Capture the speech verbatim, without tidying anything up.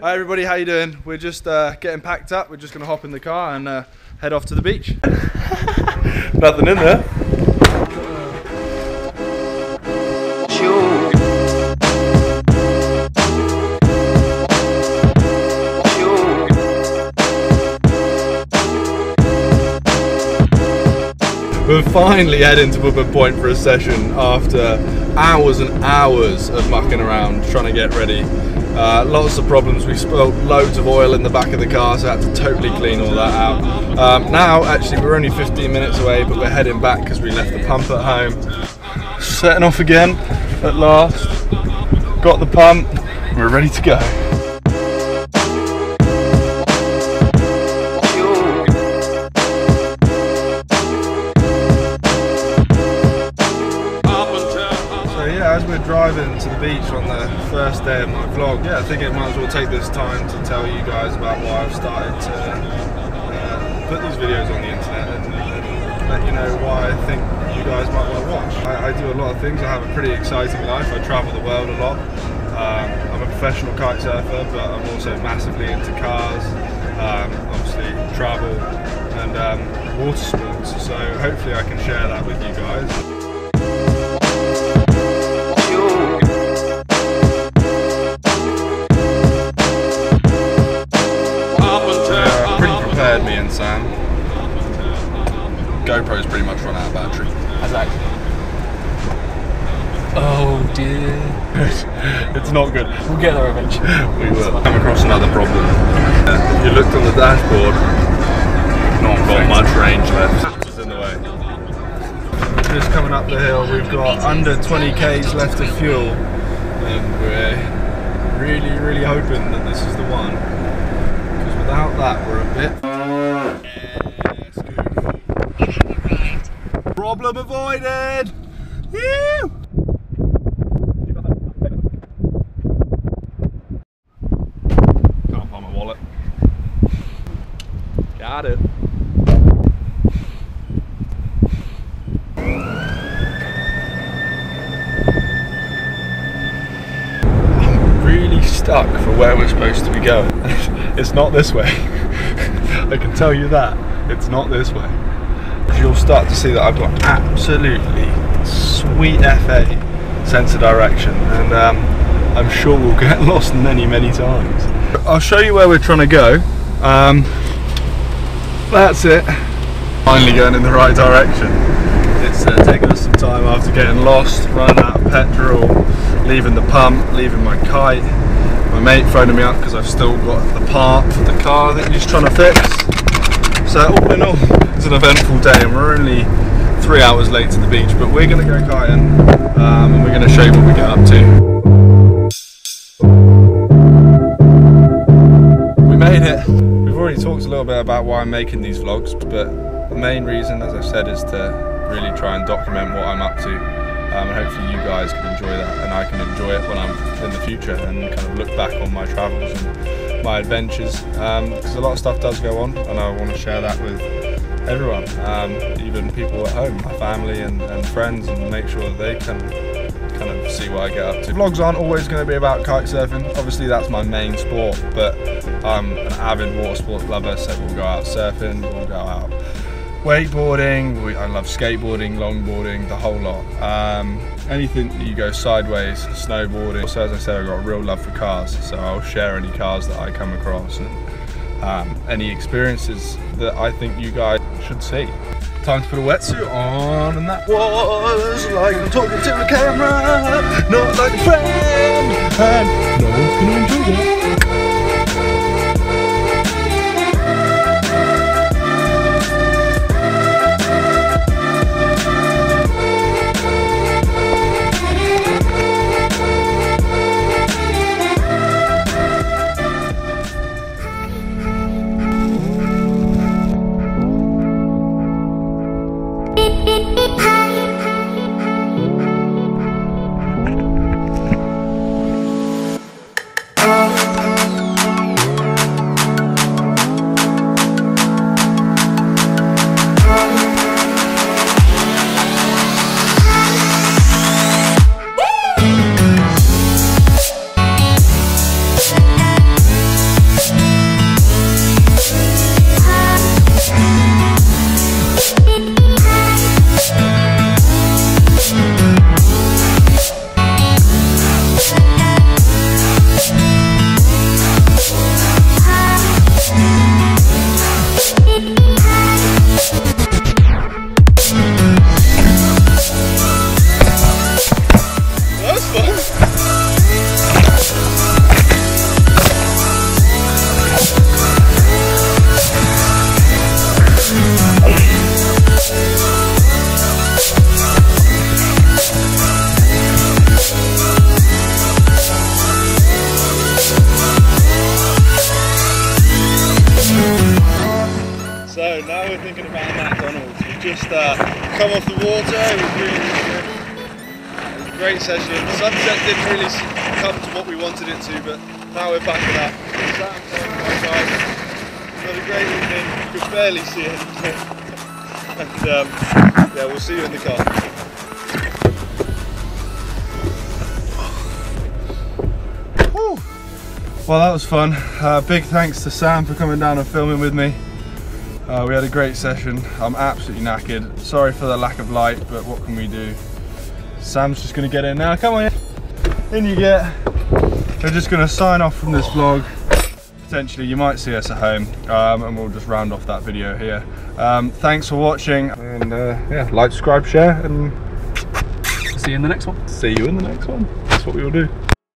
Hi everybody, how you doing? We're just uh, getting packed up. We're just going to hop in the car and uh, head off to the beach. Nothing in there. We're finally heading to Woburn Point for a session after hours and hours of mucking around trying to get ready. Uh, lots of problems. We spilled loads of oil in the back of the car, so I had to totally clean all that out. Um, now actually we're only fifteen minutes away, but we're heading back because we left the pump at home. Setting off again at last. Got the pump. We're ready to go. As we're driving to the beach on the first day of my vlog, yeah, I think I might as well take this time to tell you guys about why I've started to uh, put these videos on the internet and, and let you know why I think you guys might want to watch. I, I do a lot of things. I have a pretty exciting life. I travel the world a lot. Um, I'm a professional kite surfer, but I'm also massively into cars, um, obviously travel and um, water sports, so hopefully I can share that with you guys. Me and Sam, GoPro's pretty much run out of battery. How's that? Oh dear. It's not good. We'll get there eventually. We will. Come across another problem. Uh, you looked on the dashboard, not got much range left. It's in the way. Just coming up the hill, we've got under twenty Ks left of fuel, and we're really, really hoping that this is the one, because without that, we're a bit. Problem avoided! Woo! Can't find my wallet. Got it. I'm really stuck for where we're supposed to be going. It's not this way. I can tell you that. It's not this way. You'll start to see that I've got absolutely sweet F A sense of direction, and um, I'm sure we'll get lost many many times. I'll show you where we're trying to go. Um, that's it, finally going in the right direction. It's uh, taken us some time after getting lost, running out of petrol, leaving the pump, leaving my kite, my mate phoning me up because I've still got the part for the car that he's trying to fix. So all in all, it's an eventful day, and we're only three hours late to the beach, but we're going to go kiting um, and we're going to show you what we get up to. We made it. We've already talked a little bit about why I'm making these vlogs, but the main reason, as I said, is to really try and document what I'm up to. Um, and hopefully you guys can enjoy that, and I can enjoy it when I'm in the future and kind of look back on my travels and my adventures, because um, a lot of stuff does go on, and I want to share that with everyone, um, even people at home, my family and, and friends, and make sure that they can kind of see what I get up to. Vlogs aren't always going to be about kite surfing. Obviously that's my main sport, but I'm an avid water sports lover, so we'll go out surfing, we'll go out wakeboarding, we, I love skateboarding, longboarding, the whole lot. Um, anything that you go sideways, snowboarding. Also, as I said, I've got a real love for cars, so I'll share any cars that I come across and um, any experiences that I think you guys should see. Time to put a wetsuit on, and that was like I'm talking to the camera, not like a friend, and no one's gonna enjoy that. just uh, come off the water. It was really, really good. It was a great session. The sunset didn't really come to what we wanted it to, but now we're back to that. It was a great evening. You could barely see it. And um, yeah, we'll see you in the car. Well, that was fun. Uh, big thanks to Sam for coming down and filming with me. Uh, we had a great session. I'm absolutely knackered. Sorry for the lack of light, but what can we do? Sam's just gonna get in now. Come on, in you get. We're just gonna sign off from this vlog. Potentially, you might see us at home, um, and we'll just round off that video here. Um, thanks for watching. And uh, yeah, like, subscribe, share, and see you in the next one. See you in the next one. That's what we will do.